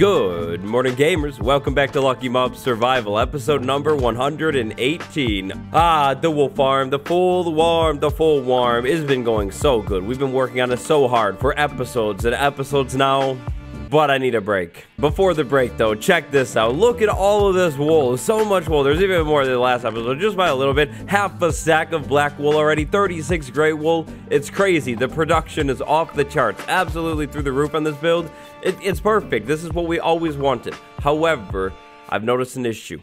Good morning, gamers. Welcome back to Lucky Mob Survival, episode number 118. The wolf farm, the full warm. It's been going so good. We've been working on it so hard for episodes and episodes now, but I need a break. Before the break, though, check this out. Look at all of this wool. So much wool. There's even more than the last episode, just by a little bit. Half a sack of black wool already, 36 gray wool. It's crazy. The production is off the charts, absolutely through the roof on this build. It's perfect. This is what we always wanted. However, I've noticed an issue.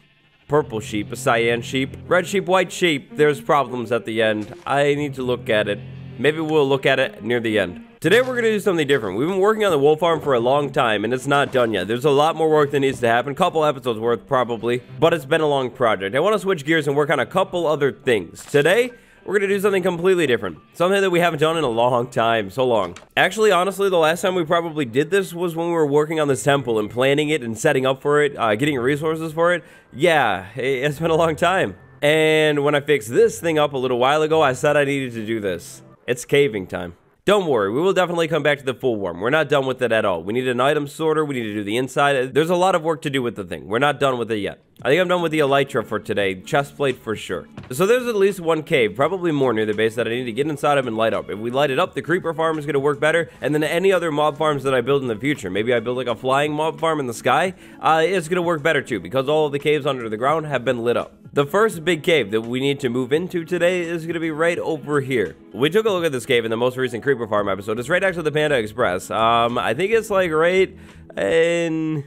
Purple sheep, a cyan sheep, red sheep, white sheep. There's problems at the end. I need to look at it. Maybe we'll look at it near the end. Today we're going to do something different. We've been working on the wool farm for a long time and it's not done yet. There's a lot more work that needs to happen, couple episodes worth probably, but it's been a long project. I want to switch gears and work on a couple other things. Today, we're going to do something completely different. Something that we haven't done in a long time. So long. Actually, honestly, the last time we probably did this was when we were working on this temple and planning it and setting up for it, getting resources for it. Yeah, it's been a long time. And when I fixed this thing up a little while ago, I said I needed to do this. It's caving time. Don't worry, we will definitely come back to the full warm. We're not done with it at all. We need an item sorter. We need to do the inside. There's a lot of work to do with the thing. We're not done with it yet. I think I'm done with the elytra for today. Chest plate for sure. So there's at least one cave, probably more near the base that I need to get inside of and light up. If we light it up, the creeper farm is going to work better. And then any other mob farms that I build in the future. Maybe I build like a flying mob farm in the sky. It's going to work better too because all of the caves under the ground have been lit up. The first big cave that we need to move into today is going to be right over here. We took a look at this cave in the most recent creeper farm episode. It's right next to the Panda Express. I think it's like right in...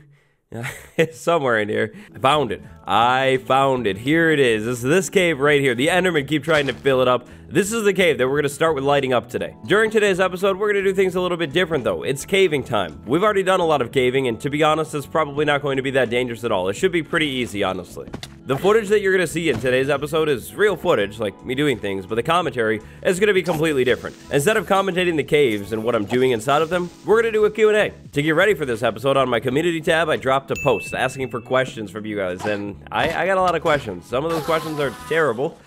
somewhere in here. I found it. Here it is. It's this cave right here. The Endermen keep trying to fill it up. This is the cave that we're going to start with lighting up today. During today's episode, we're going to do things a little bit different, though. It's caving time. We've already done a lot of caving, and to be honest, it's probably not going to be that dangerous at all. It should be pretty easy, honestly. The footage that you're going to see in today's episode is real footage, like me doing things, but the commentary is going to be completely different. Instead of commentating the caves and what I'm doing inside of them, we're going to do a Q&A. To get ready for this episode, on my community tab, I dropped a post asking for questions from you guys, and I got a lot of questions. Some of those questions are terrible.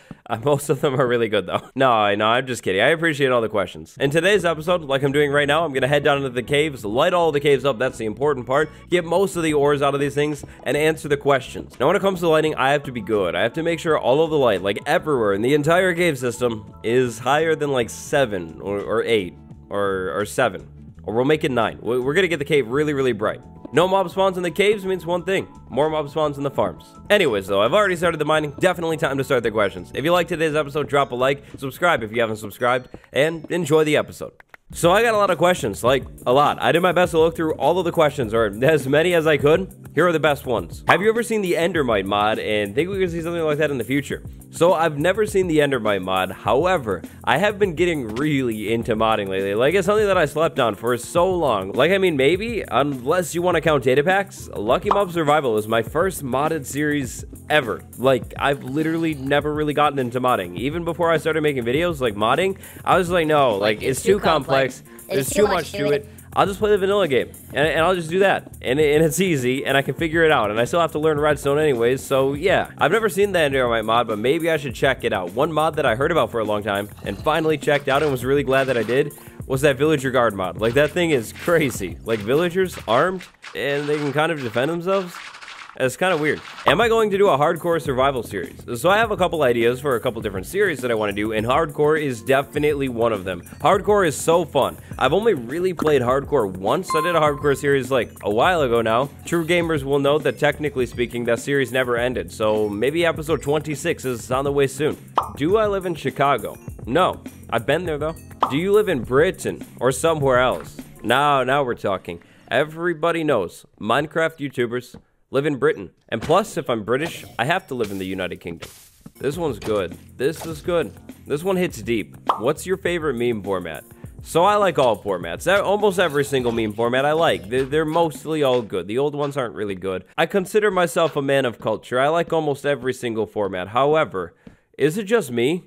Most of them are really good, though. No, I'm just kidding. I appreciate all the questions. In today's episode, like I'm doing right now, I'm going to head down into the caves, light all the caves up. That's the important part. Get most of the ores out of these things and answer the questions. Now, when it comes to lighting, I have to be good. I have to make sure all of the light, like everywhere in the entire cave system, is higher than like 7 or 8 or 7. Or we'll make it 9. We're going to get the cave really, really bright. No mob spawns in the caves means one thing. More mob spawns in the farms. Anyways, though, I've already started the mining. Definitely time to start the questions. If you liked today's episode, drop a like. Subscribe if you haven't subscribed. And enjoy the episode. So I got a lot of questions, like a lot. I did my best to look through all of the questions, or as many as I could. Here are the best ones. Have you ever seen the Endermite mod and think we could see something like that in the future? So I've never seen the Endermite mod. However, I have been getting really into modding lately. Like it's something that I slept on for so long. Like, I mean, maybe, unless you want to count data packs, Lucky Mob Survival is my first modded series ever. Like, I've literally never really gotten into modding. Even before I started making videos, like modding, I was like, no, like it's too complex. There's too much to it. I'll just play the vanilla game, and I'll just do that, and it's easy, and I can figure it out, and I still have to learn redstone anyways, so yeah. I've never seen the Endermite mod, but maybe I should check it out. One mod that I heard about for a long time, and finally checked out and was really glad that I did, was that Villager Guard mod. Like, that thing is crazy. Like, villagers armed, and they can kind of defend themselves. It's kind of weird. Am I going to do a hardcore survival series? So I have a couple ideas for a couple different series that I want to do, and hardcore is definitely one of them. Hardcore is so fun. I've only really played hardcore once. I did a hardcore series like a while ago now. True gamers will know that technically speaking, that series never ended. So maybe episode 26 is on the way soon. Do I live in Chicago? No, I've been there though. Do you live in Britain or somewhere else? Now we're talking. Everybody knows Minecraft YouTubers live in Britain. And plus, if I'm British, I have to live in the United Kingdom. This one's good. This is good. This one hits deep. What's your favorite meme format? So I like all formats. Almost every single meme format I like. They're mostly all good. The old ones aren't really good. I consider myself a man of culture. I like almost every single format. However, is it just me?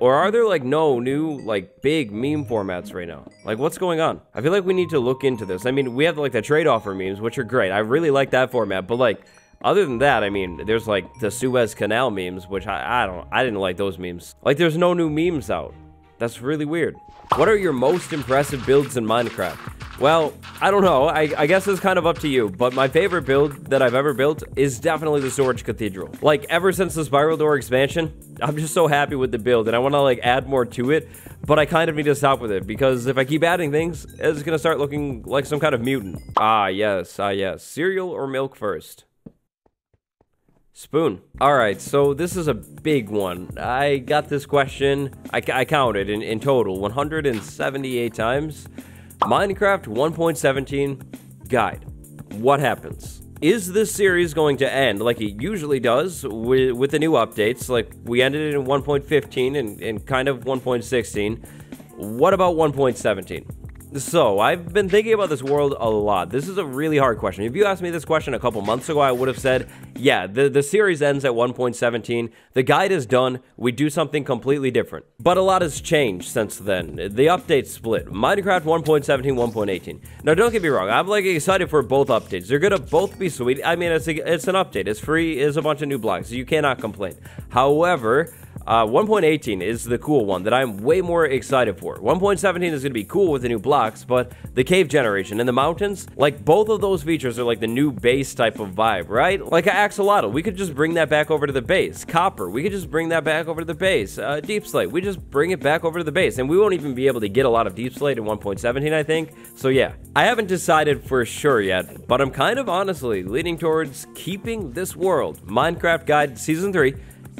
Or are there like no new like big meme formats right now? Like what's going on? I feel like we need to look into this. I mean, we have like the trade offer memes, which are great. I really like that format, but like other than that, I mean, there's like the Suez Canal memes, which I didn't like those memes. Like there's no new memes out. That's really weird. What are your most impressive builds in Minecraft? Well, I don't know. I guess it's kind of up to you, but my favorite build that I've ever built is definitely the storage cathedral. Like, ever since the spiral door expansion, I'm just so happy with the build, and I want to, like, add more to it, but I kind of need to stop with it, because if I keep adding things, it's going to start looking like some kind of mutant. Ah, yes. Cereal or milk first? Spoon. All right, so this is a big one. I got this question, I counted in total, 178 times. Minecraft 1.17 guide. What happens? Is this series going to end like it usually does with the new updates? Like, we ended it in 1.15 and kind of 1.16. What about 1.17? So I've been thinking about this world a lot. This is a really hard question. If you asked me this question a couple months ago, I would have said, yeah, the series ends at 1.17. The guide is done. We do something completely different. But a lot has changed since then. The updates split. Minecraft 1.17, 1.18. Now, don't get me wrong. I'm, like, excited for both updates. They're going to both be sweet. I mean, it's an update. It's free. It's a bunch of new blocks. So you cannot complain. However, 1.18 is the cool one that I'm way more excited for. 1.17 is going to be cool with the new blocks, but the cave generation and the mountains, like, both of those features are, like, the new base type of vibe, right? Like, Axolotl, we could just bring that back over to the base. Copper, we could just bring that back over to the base. Deep Slate, we just bring it back over to the base. And we won't even be able to get a lot of Deep Slate in 1.17, I think. So yeah, I haven't decided for sure yet, but I'm kind of honestly leaning towards keeping this world, Minecraft Guide Season 3,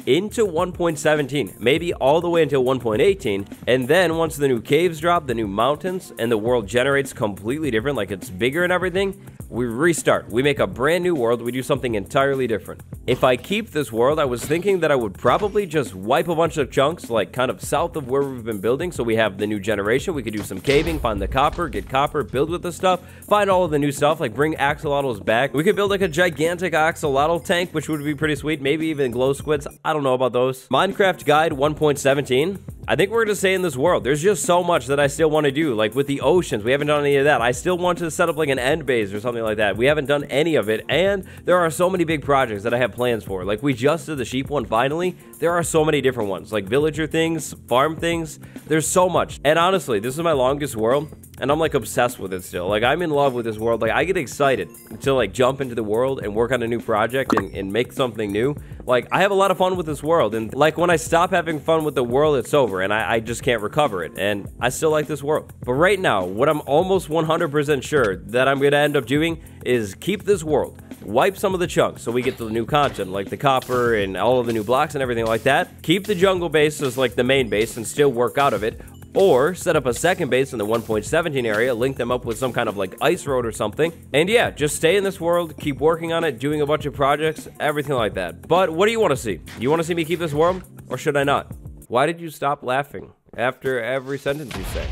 into 1.17, maybe all the way until 1.18, and then once the new caves drop, the new mountains, and the world generates completely different, like it's bigger and everything, we restart. We make a brand new world. We do something entirely different. If I keep this world, I was thinking that I would probably just wipe a bunch of chunks, like kind of south of where we've been building, so we have the new generation. We could do some caving, find the copper, get copper, build with the stuff, find all of the new stuff, like bring axolotls back. We could build like a gigantic axolotl tank, which would be pretty sweet. Maybe even glow squids. I don't know about those. Minecraft Guide 1.17. I think we're going to stay in this world. There's just so much that I still want to do. Like with the oceans, we haven't done any of that. I still want to set up like an end base or something like that. We haven't done any of it. And there are so many big projects that I have plans for. Like we just did the sheep one finally. There are so many different ones. Like villager things, farm things. There's so much. And honestly, this is my longest world. And I'm like obsessed with it still. Like I'm in love with this world. Like I get excited to like jump into the world and work on a new project and make something new. Like I have a lot of fun with this world. And like when I stop having fun with the world, it's over. And I just can't recover it. And I still like this world. But right now, what I'm almost 100% sure that I'm going to end up doing is keep this world. Wipe some of the chunks so we get the new content, like the copper and all of the new blocks and everything like that. Keep the jungle base as like the main base and still work out of it. Or set up a second base in the 1.17 area, link them up with some kind of like ice road or something. And yeah, just stay in this world, keep working on it, doing a bunch of projects, everything like that. But what do you want to see? You want to see me keep this world, or should I not? Why did you stop laughing after every sentence you say?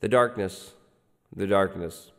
The darkness, it's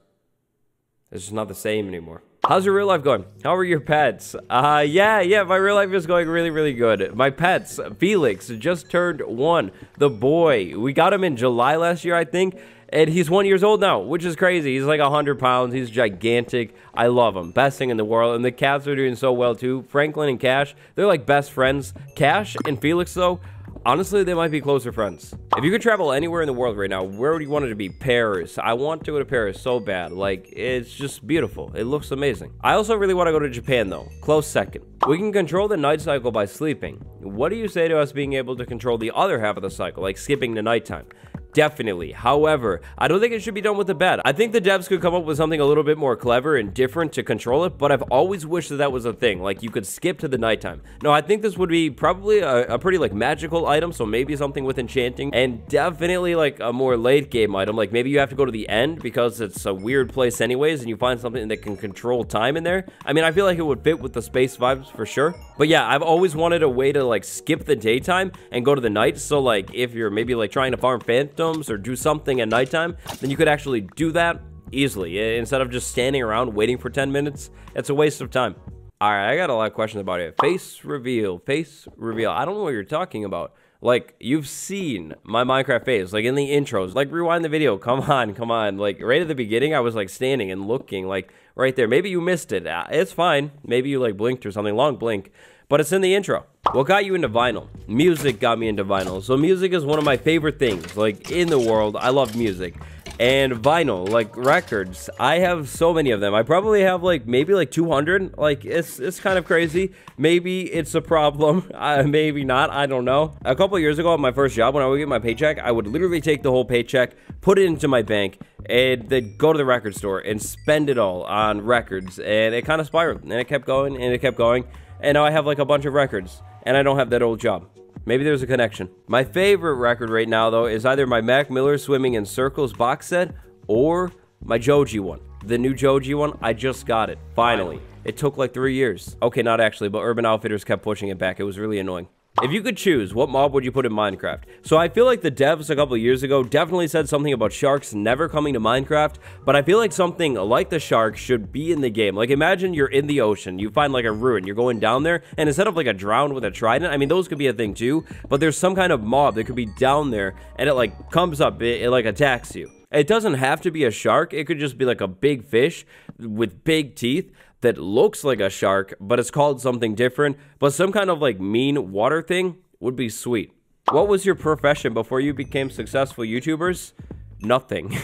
just not the same anymore. How's your real life going? How are your pets? Yeah, my real life is going really, really good. My pets, Felix, just turned 1. The boy, we got him in July last year, I think. And he's 1 year old now, which is crazy. He's like 100 pounds. He's gigantic. I love him. Best thing in the world. And the cats are doing so well, too. Franklin and Cash, they're like best friends. Cash and Felix, though, honestly, they might be closer friends. If you could travel anywhere in the world right now, where would you want it to be? Paris. I want to go to Paris so bad. Like, it's just beautiful. It looks amazing. I also really want to go to Japan, though. Close second. We can control the night cycle by sleeping. What do you say to us being able to control the other half of the cycle, like skipping to nighttime? Definitely. However, I don't think it should be done with the bed. I think the devs could come up with something a little bit more clever and different to control it, but I've always wished that that was a thing. Like, you could skip to the nighttime. No, I think this would be probably a pretty, like, magical item, so maybe something with enchanting, and definitely, like, a more late-game item. Like, maybe you have to go to the end because it's a weird place anyways, and you find something that can control time in there. I mean, I feel like it would fit with the space vibes for sure. But yeah, I've always wanted a way to, like, skip the daytime and go to the night, so, like, if you're maybe, like, trying to farm phantom or do something at nighttime, then you could actually do that easily instead of just standing around waiting for 10 minutes. It's a waste of time. All right, I got a lot of questions about it. Face reveal, face reveal. I don't know what you're talking about. Like, you've seen my Minecraft face, like in the intros, like rewind the video. Come on. Like right at the beginning, I was like standing and looking like right there. Maybe you missed it. It's fine. Maybe you like blinked or something, long blink. but it's in the intro. What got you into vinyl? Music got me into vinyl. So music is one of my favorite things, like, in the world. I love music. And vinyl, like, records, I have so many of them. I probably have, like, maybe, like, 200. Like, it's kind of crazy. Maybe it's a problem. Maybe not. I don't know. A couple of years ago at my first job, when I would get my paycheck, I would literally take the whole paycheck, put it into my bank, and then go to the record store and spend it all on records. And it kind of spiraled. And it kept going, and it kept going. And now I have, like, a bunch of records. And I don't have that old job. Maybe there's a connection. My favorite record right now, though, is either my Mac Miller Swimming in Circles box set or my Joji one. The new Joji one, I just got it. Finally. It took like 3 years. Okay, not actually, but Urban Outfitters kept pushing it back. It was really annoying. If you could choose, what mob would you put in Minecraft? So I feel like the devs a couple years ago definitely said something about sharks never coming to Minecraft, but I feel like something like the shark should be in the game. Like, imagine you're in the ocean, you find like a ruin, you're going down there, and instead of like a drowned with a trident, I mean, those could be a thing too, but there's some kind of mob that could be down there, and it like comes up, it like attacks you. It doesn't have to be a shark, it could just be like a big fish with big teeth that looks like a shark, but it's called something different, but some kind of like mean water thing would be sweet. What was your profession before you became successful YouTubers? Nothing.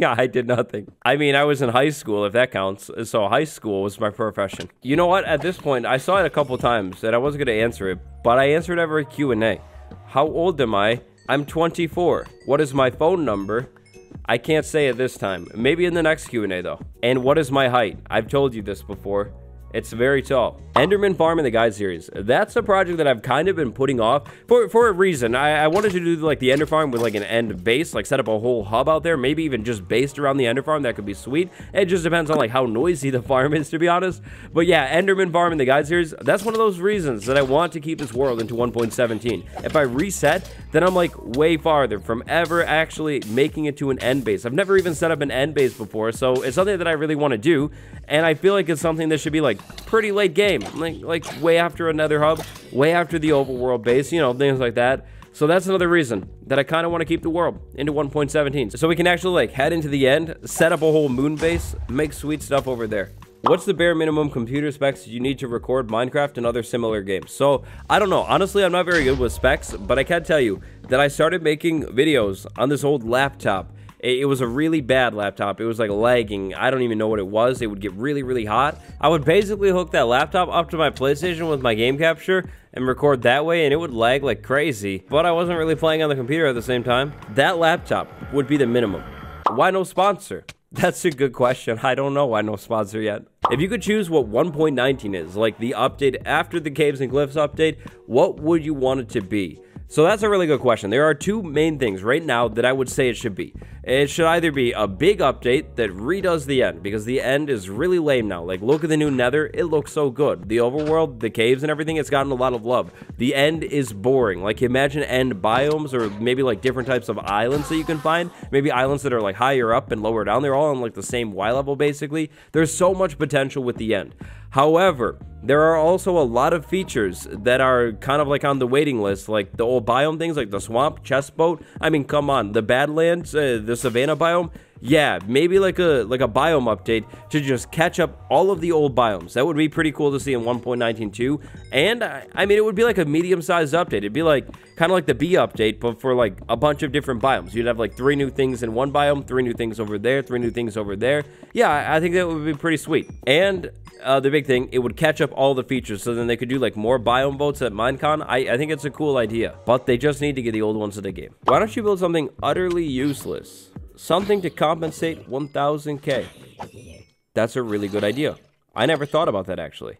Yeah, I did nothing. I mean, I was in high school, if that counts. So high school was my profession. You know what? At this point, I saw it a couple times and I wasn't going to answer it, but I answered every Q&A. How old am I? I'm 24. What is my phone number? I can't say it this time. Maybe in the next Q&A, though. And what is my height? I've told you this before. It's very tall. Enderman Farm and the Guide series. That's a project that I've kind of been putting off for a reason. I wanted to do, like, the Ender Farm with, like, an End base. Like, set up a whole hub out there. Maybe even just based around the Ender Farm. That could be sweet. It just depends on, like, how noisy the farm is, to be honest. But, yeah, Enderman Farm and the Guide series. That's one of those reasons that I want to keep this world into 1.17. If I reset, then I'm, like, way farther from ever actually making it to an End base. I've never even set up an End base before. So, it's something that I really want to do. And I feel like it's something that should be, like, pretty late game, like way after another hub, way after the overworld base, you know, things like that. So that's another reason that I kind of want to keep the world into 1.17, so we can actually like head into the end, set up a whole moon base, make sweet stuff over there. What's the bare minimum computer specs you need to record Minecraft and other similar games? So, I don't know. Honestly, I'm not very good with specs, but I can tell you that I started making videos on this old laptop. It was a really bad laptop. It was like lagging. I don't even know what it was. It would get really, really hot. I would basically hook that laptop up to my PlayStation with my game capture and record that way, and it would lag like crazy. But I wasn't really playing on the computer at the same time. That laptop would be the minimum. Why no sponsor? That's a good question. I don't know why no sponsor yet. If you could choose what 1.19 is, like the update after the Caves and Cliffs update, what would you want it to be? So that's a really good question. There are two main things right now that I would say it should be. It should either be a big update that redoes the end, because the end is really lame now. Like, look at the new nether. It looks so good. The overworld, the caves and everything, it's gotten a lot of love. The end is boring. Like, imagine end biomes, or maybe like different types of islands that you can find. Maybe islands that are like higher up and lower down. They're all on like the same Y level, basically. There's so much potential with the end. However, there are also a lot of features that are kind of like on the waiting list, like the old biome things, like the swamp, chest boat. I mean, come on, the Badlands, the Savannah biome. Yeah, maybe like a biome update to just catch up all of the old biomes. That would be pretty cool to see in 1.19.2. And I mean, it would be like a medium-sized update. It'd be like kind of like the B update, but for like a bunch of different biomes. You'd have like 3 new things in one biome, 3 new things over there, 3 new things over there. Yeah, I think that would be pretty sweet. And the big thing, it would catch up all the features, so then they could do like more biome votes at Minecon. I think it's a cool idea, but they just need to get the old ones to the game. Why don't you build something utterly useless? Something to compensate 1000K. That's a really good idea. I never thought about that, actually.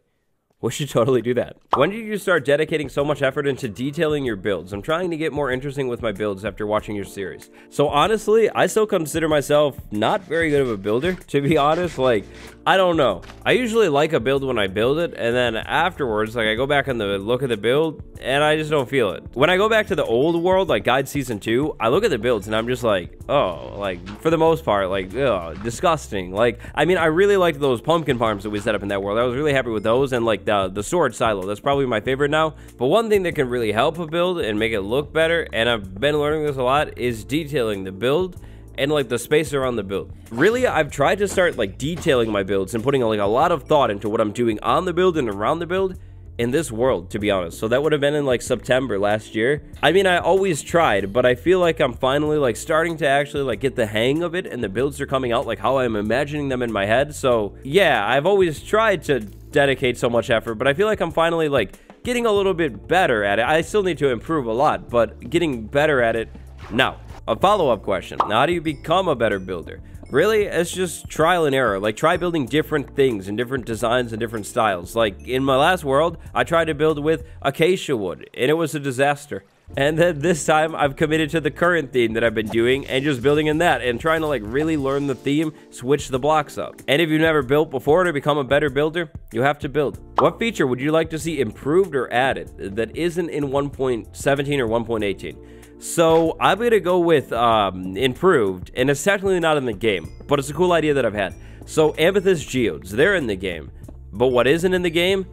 We should totally do that. When did you start dedicating so much effort into detailing your builds? I'm trying to get more interesting with my builds after watching your series. So honestly, I still consider myself not very good of a builder, to be honest. Like, I don't know. I usually like a build when I build it, and then afterwards, like, I go back and look at the build, and I just don't feel it. When I go back to the old world, like Guide Season 2, I look at the builds, and I'm just like, oh, like, for the most part, like, ugh, disgusting. Like, I mean, I really liked those pumpkin farms that we set up in that world. I was really happy with those, and like, the sword silo, that's probably my favorite now. But one thing that can really help a build and make it look better, and I've been learning this a lot, is detailing the build and like the space around the build. Really, I've tried to start like detailing my builds and putting like a lot of thought into what I'm doing on the build and around the build. in this world, to be honest. So that would have been in like September last year. I mean, I always tried, but I feel like I'm finally like starting to actually like get the hang of it, and the builds are coming out like how I'm imagining them in my head. So yeah, I've always tried to dedicate so much effort, but I feel like I'm finally like getting a little bit better at it. I still need to improve a lot, but getting better at it now. A follow-up question: how do you become a better builder? Really, it's just trial and error. Like, try building different things and different designs and different styles. Like, in my last world, I tried to build with acacia wood, and it was a disaster. And then this time, I've committed to the current theme that I've been doing and just building in that and trying to, like, really learn the theme, switch the blocks up. And if you've never built before, to become a better builder, you have to build. What feature would you like to see improved or added that isn't in 1.17 or 1.18? So I'm gonna go with improved, and it's technically not in the game, but it's a cool idea that I've had. So amethyst geodes, they're in the game, but what isn't in the game?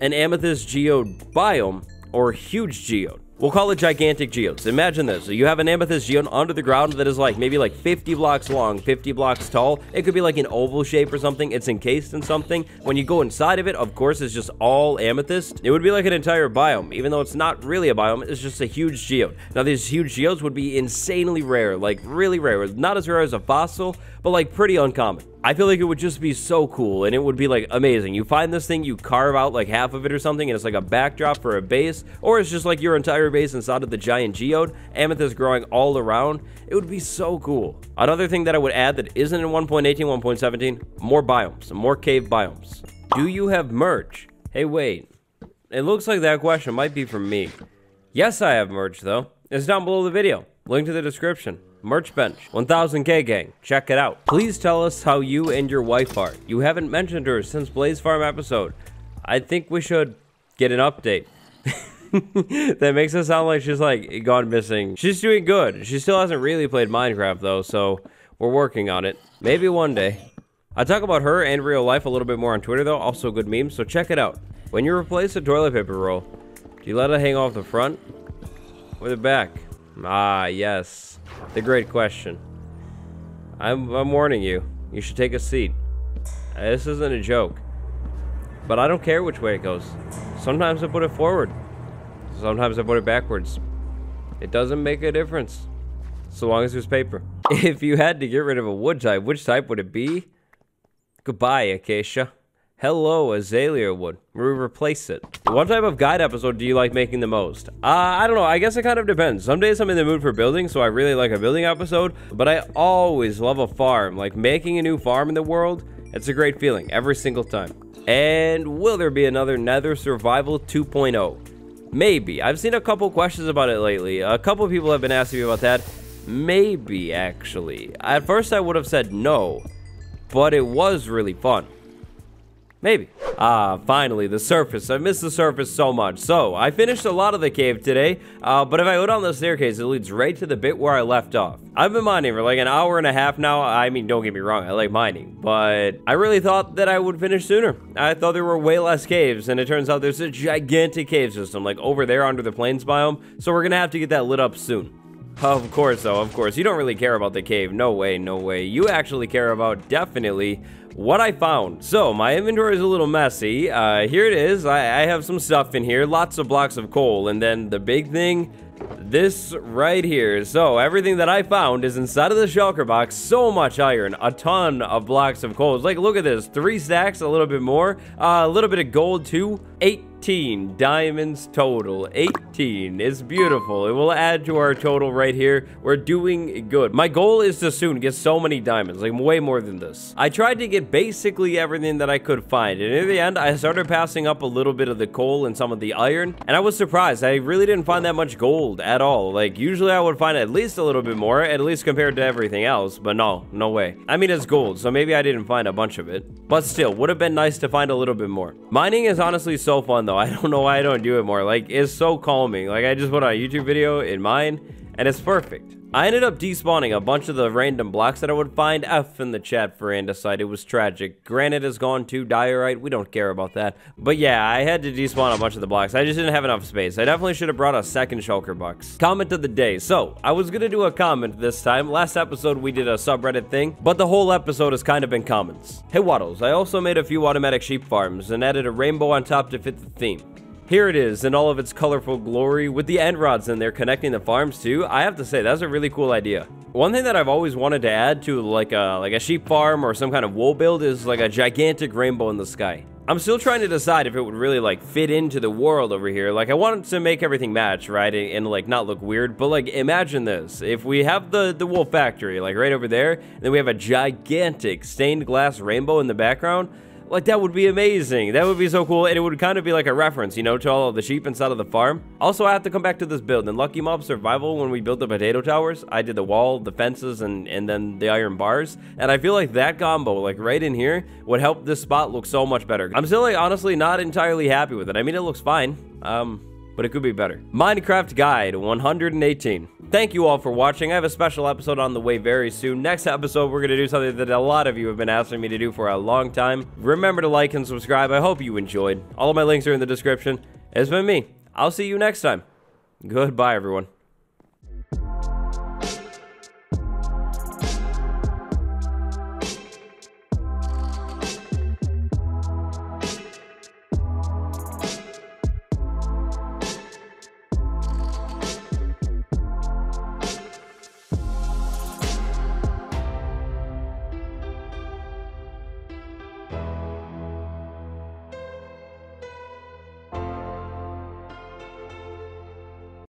An amethyst geode biome or huge geode. We'll call it gigantic geodes. Imagine this, so you have an amethyst geode under the ground that is like maybe like 50 blocks long, 50 blocks tall. It could be like an oval shape or something. It's encased in something. When you go inside of it, of course, it's just all amethyst. It would be like an entire biome, even though it's not really a biome, it's just a huge geode. Now, these huge geodes would be insanely rare, like really rare. Not as rare as a fossil, but like pretty uncommon. I feel like it would just be so cool, and it would be like amazing. You find this thing, you carve out like half of it or something, and it's like a backdrop for a base, or it's just like your entire base inside of the giant geode, amethyst growing all around. It would be so cool. Another thing that I would add that isn't in 1.18, 1.17, more biomes, more cave biomes. Do you have merch? Hey, wait. It looks like that question might be from me. Yes, I have merch though. It's down below the video. Link to the description. Merch Bench, 1000K gang, check it out. Please tell us how you and your wife are. You haven't mentioned her since Blaze Farm episode. I think we should get an update. That makes it sound like she's like gone missing. She's doing good. She still hasn't really played Minecraft though, so we're working on it. Maybe one day. I talk about her and real life a little bit more on Twitter though, also a good meme, so check it out. When you replace a toilet paper roll, do you let it hang off the front or the back? Ah, yes. The great question. I'm warning you. You should take a seat. This isn't a joke. But I don't care which way it goes. Sometimes I put it forward. Sometimes I put it backwards. It doesn't make a difference. So long as there's paper. If you had to get rid of a wood type, which type would it be? Goodbye, acacia. Hello, azalea wood. We replace it. What type of guide episode do you like making the most? I don't know. I guess it kind of depends. Some days I'm in the mood for building, so I really like a building episode. But I always love a farm. Like, making a new farm in the world, it's a great feeling every single time. And will there be another Nether Survival 2.0? Maybe. I've seen a couple questions about it lately. A couple people have been asking me about that. Maybe, actually. At first, I would have said no, but it was really fun. Maybe. Ah, finally, the surface. I miss the surface so much. So, I finished a lot of the cave today, but if I go down the staircase, it leads right to the bit where I left off. I've been mining for like an hour and a half now. I mean, don't get me wrong, I like mining, but I really thought that I would finish sooner. I thought there were way less caves, and it turns out there's a gigantic cave system, like over there under the plains biome, so we're gonna have to get that lit up soon. Of course, though, of course. You don't really care about the cave. No way, no way. You actually care about, definitely, what I found. So, my inventory is a little messy. Here it is. I have some stuff in here. Lots of blocks of coal. And then the big thing, this right here. So, everything that I found is inside of the shulker box. So much iron. A ton of blocks of coal. It's like, look at this. 3 stacks, a little bit more. A little bit of gold, too. 18 diamonds total. 18. It's beautiful. It will add to our total right here. We're doing good. My goal is to soon get so many diamonds, like way more than this. I tried to get basically everything that I could find, and in the end, I started passing up a little bit of the coal and some of the iron, and I was surprised. I really didn't find that much gold at all. Like, usually I would find at least a little bit more, at least compared to everything else, but no, no way. I mean, it's gold, so maybe I didn't find a bunch of it, but still, would have been nice to find a little bit more. Mining is honestly so fun, though. I don't know why I don't do it more. Like, it's so calming. Like, I just put on a YouTube video in mine, and it's perfect. I ended up despawning a bunch of the random blocks that I would find. F in the chat for andesite. It was tragic. Granite is gone too. Diorite. We don't care about that. But yeah, I had to despawn a bunch of the blocks. I just didn't have enough space. I definitely should have brought a second shulker box. Comment of the day. So, I was gonna do a comment this time. Last episode, we did a subreddit thing, but the whole episode has kind of been comments. Hey, Wattles. I also made a few automatic sheep farms and added a rainbow on top to fit the theme. Here it is in all of its colorful glory with the end rods in there connecting the farms too. I have to say, that's a really cool idea. One thing that I've always wanted to add to like a sheep farm or some kind of wool build is like a gigantic rainbow in the sky. I'm still trying to decide if it would really like fit into the world over here. Like I wanted to make everything match, right? And like not look weird, but like imagine this. If we have the wool factory like right over there, and then we have a gigantic stained glass rainbow in the background, like that would be amazing. That would be so cool, and it would kind of be like a reference, you know, to all of the sheep inside of the farm. Also, I have to come back to this build. In Lucky Mob Survival, when we built the potato towers, I did the wall, the fences, and then the iron bars, and I feel like that combo, like right in here, would help this spot look so much better. I'm still like honestly not entirely happy with it. I mean, it looks fine, but it could be better. Minecraft Guide 118. Thank you all for watching. I have a special episode on the way very soon. Next episode, we're going to do something that a lot of you have been asking me to do for a long time. Remember to like and subscribe. I hope you enjoyed. All of my links are in the description. It's been me. I'll see you next time. Goodbye, everyone.